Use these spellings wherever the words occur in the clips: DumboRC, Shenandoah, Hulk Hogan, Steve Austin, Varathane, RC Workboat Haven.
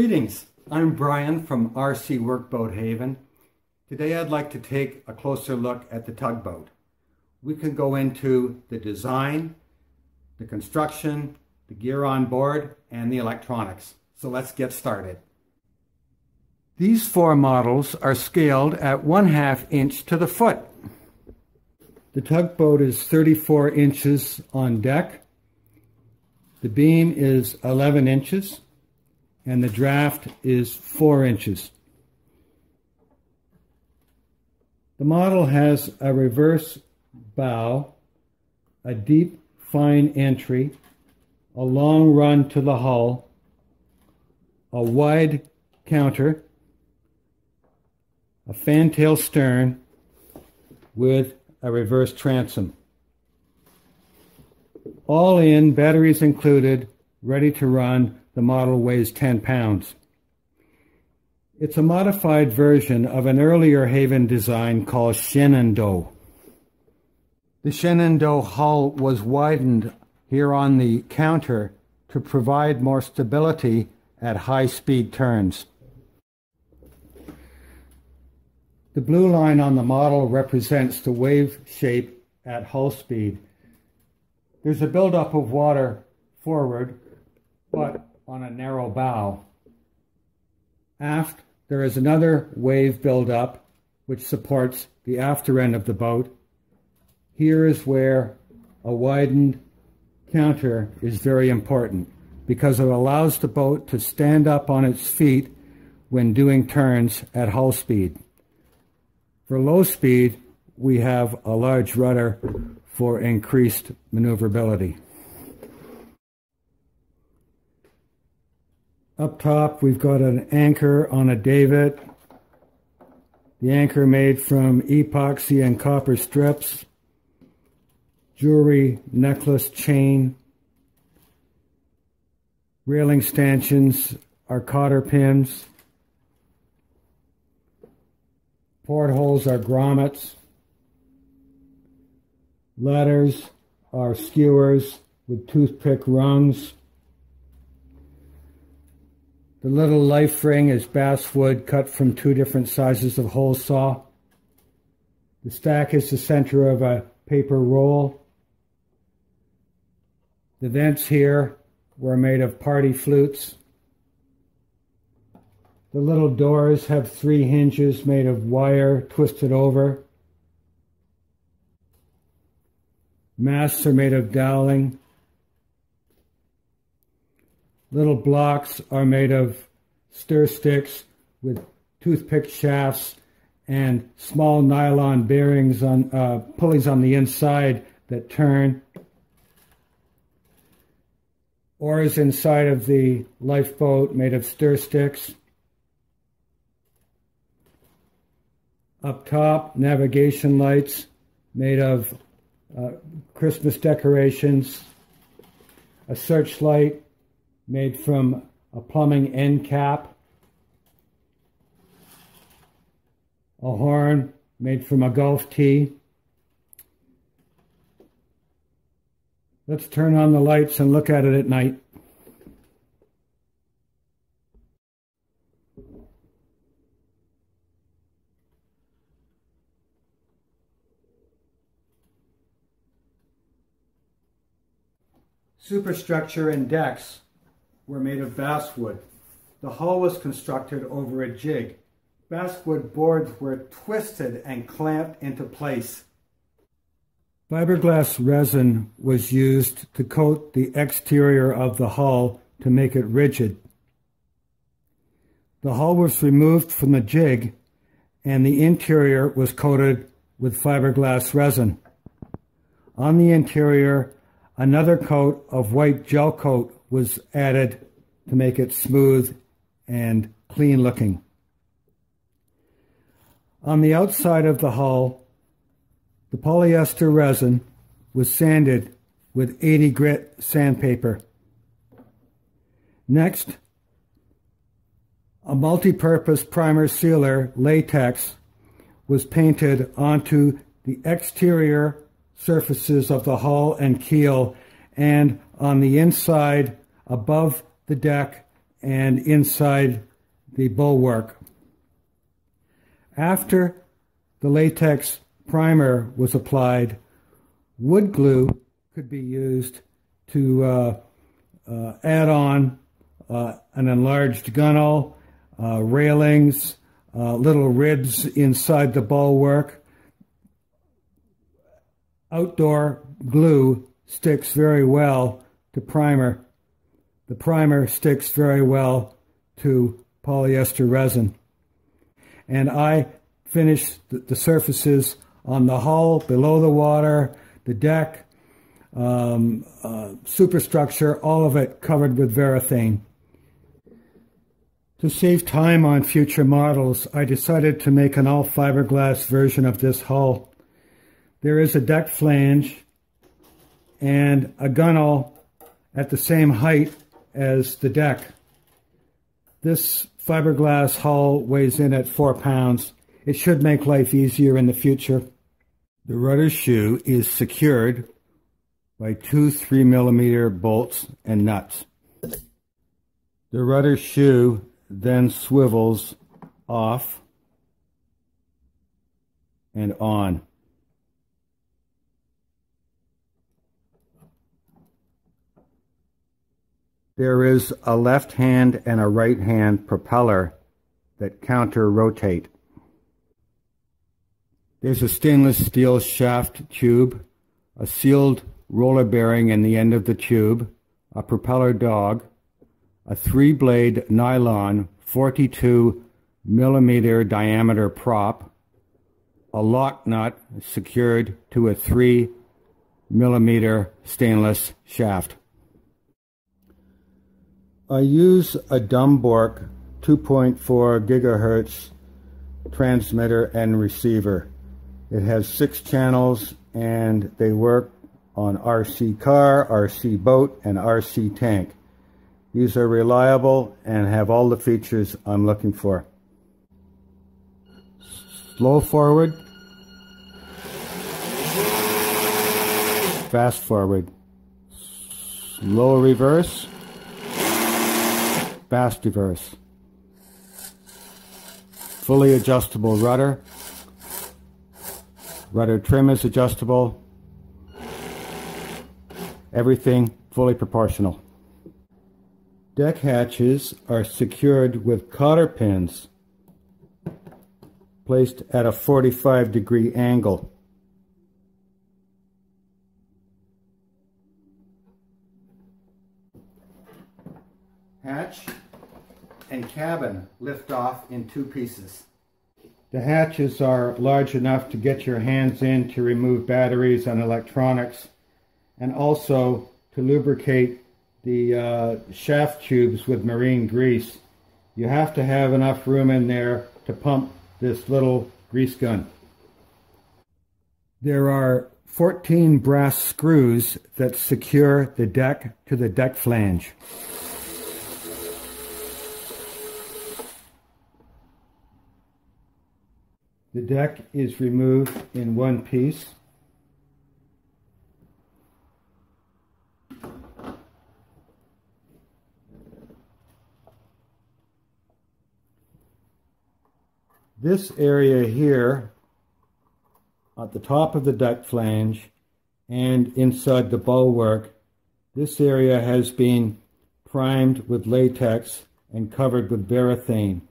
Greetings, I'm Brian from RC Workboat Haven. Today I'd like to take a closer look at the tugboat. We can go into the design, the construction, the gear on board, and the electronics. So let's get started. These four models are scaled at 1/2 inch to the foot. The tugboat is 34 inches on deck. The beam is 11 inches. And the draft is 4 inches. The model has a reverse bow, a deep, fine entry, a long run to the hull, a wide counter, a fantail stern with a reverse transom. All in, batteries included, ready to run. The model weighs 10 pounds. It's a modified version of an earlier Haven design called Shenandoah. The Shenandoah hull was widened here on the counter to provide more stability at high-speed turns. The blue line on the model represents the wave shape at hull speed. There's a buildup of water forward, but on a narrow bow. Aft, there is another wave buildup which supports the after end of the boat. Here is where a widened counter is very important because it allows the boat to stand up on its feet when doing turns at hull speed. For low speed, we have a large rudder for increased maneuverability. Up top, we've got an anchor on a davit. The anchor made from epoxy and copper strips, jewelry, necklace, chain. Railing stanchions are cotter pins. Portholes are grommets. Ladders are skewers with toothpick rungs. The little life ring is basswood cut from two different sizes of hole saw. The stack is the center of a paper roll. The vents here were made of party flutes. The little doors have 3 hinges made of wire twisted over. Masts are made of doweling. Little blocks are made of stir sticks with toothpick shafts and small nylon bearings on pulleys on the inside that turn. Oars inside of the lifeboat made of stir sticks. Up top, navigation lights made of Christmas decorations, a searchlight made from a plumbing end cap, a horn made from a golf tee. Let's turn on the lights and look at it at night. Superstructure and decks were made of basswood. The hull was constructed over a jig. Basswood boards were twisted and clamped into place. Fiberglass resin was used to coat the exterior of the hull to make it rigid. The hull was removed from the jig and the interior was coated with fiberglass resin. On the interior, another coat of white gel coat was added to make it smooth and clean looking. On the outside of the hull, the polyester resin was sanded with 80 grit sandpaper. Next, a multi-purpose primer sealer latex was painted onto the exterior surfaces of the hull and keel and on the inside above the deck and inside the bulwark. After the latex primer was applied, wood glue could be used to add on an enlarged gunwale, railings, little ribs inside the bulwark. Outdoor glue sticks very well to primer. The primer sticks very well to polyester resin. And I finished the surfaces on the hull, below the water, the deck, superstructure, all of it covered with Varathane. To save time on future models, I decided to make an all-fiberglass version of this hull. There is a deck flange and a gunwale at the same height as the deck. This fiberglass hull weighs in at 4 pounds. It should make life easier in the future. The rudder shoe is secured by two 3mm bolts and nuts. The rudder shoe then swivels off and on. There is a left hand and a right hand propeller that counter-rotate. There's a stainless steel shaft tube, a sealed roller bearing in the end of the tube, a propeller dog, a 3-blade nylon 42mm diameter prop, a lock nut secured to a 3mm stainless shaft. I use a DumboRC 2.4 gigahertz transmitter and receiver. It has 6 channels and they work on RC car, RC boat, and RC tank. These are reliable and have all the features I'm looking for. Slow forward. Fast forward. Slow reverse. Fast reverse. Fully adjustable rudder. Rudder trim is adjustable. Everything fully proportional. Deck hatches are secured with cotter pins placed at a 45-degree angle. Hatch and cabin lift off in 2 pieces. The hatches are large enough to get your hands in to remove batteries and electronics, and also to lubricate the shaft tubes with marine grease. You have to have enough room in there to pump this little grease gun. There are 14 brass screws that secure the deck to the deck flange. The deck is removed in 1 piece. This area here, at the top of the deck flange and inside the bulwark, this area has been primed with latex and covered with Varathane.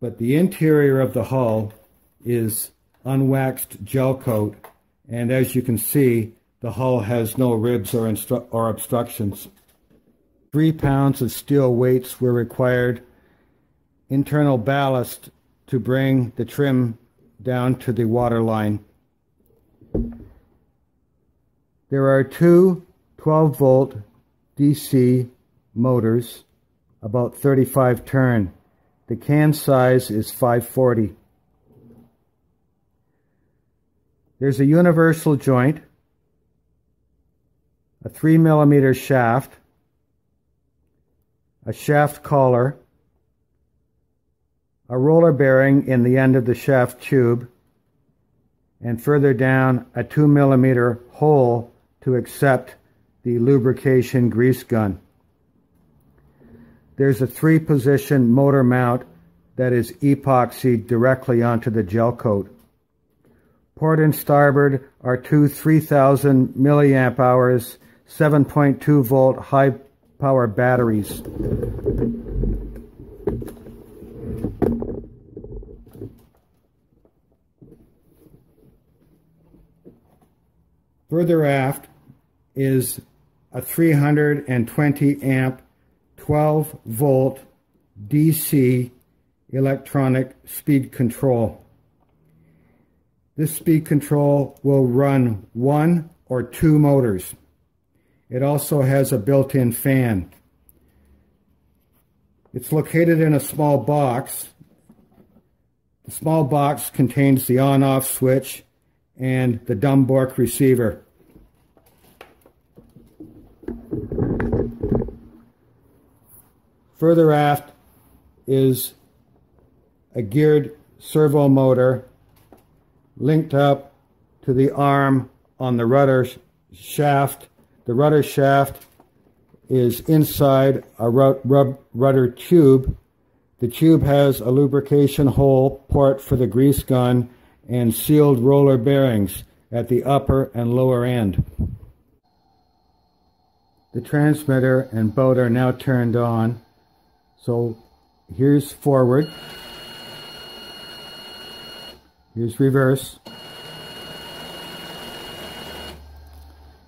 But the interior of the hull is unwaxed gel coat, and as you can see, the hull has no ribs or obstructions. 3 pounds of steel weights were required. Internal ballast to bring the trim down to the waterline. There are two 12-volt DC motors, about 35 turn. The can size is 540. There's a universal joint, a 3mm shaft, a shaft collar, a roller bearing in the end of the shaft tube, and further down a 2mm hole to accept the lubrication grease gun. There's a 3-position motor mount that is epoxied directly onto the gel coat. Port and starboard are two 3,000 milliamp hours, 7.2 volt high power batteries. Further aft is a 320 amp, 12 volt DC electronic speed control. This speed control will run 1 or 2 motors. It also has a built-in fan. It's located in a small box. The small box contains the on-off switch and the DumboRC receiver. Further aft is a geared servo motor linked up to the arm on the rudder shaft. The rudder shaft is inside a rudder tube. The tube has a lubrication hole, port for the grease gun, and sealed roller bearings at the upper and lower end. The transmitter and boat are now turned on. So here's forward, here's reverse,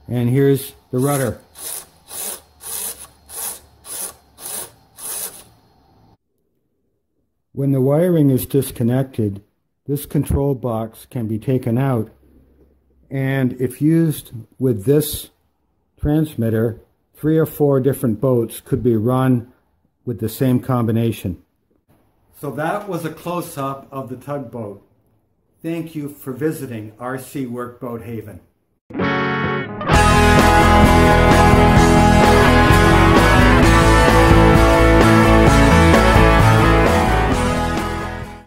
and here's the rudder. When the wiring is disconnected, this control box can be taken out, and if used with this transmitter, 3 or 4 different boats could be run with the same combination. So that was a close-up of the tugboat. Thank you for visiting RC Workboat Haven.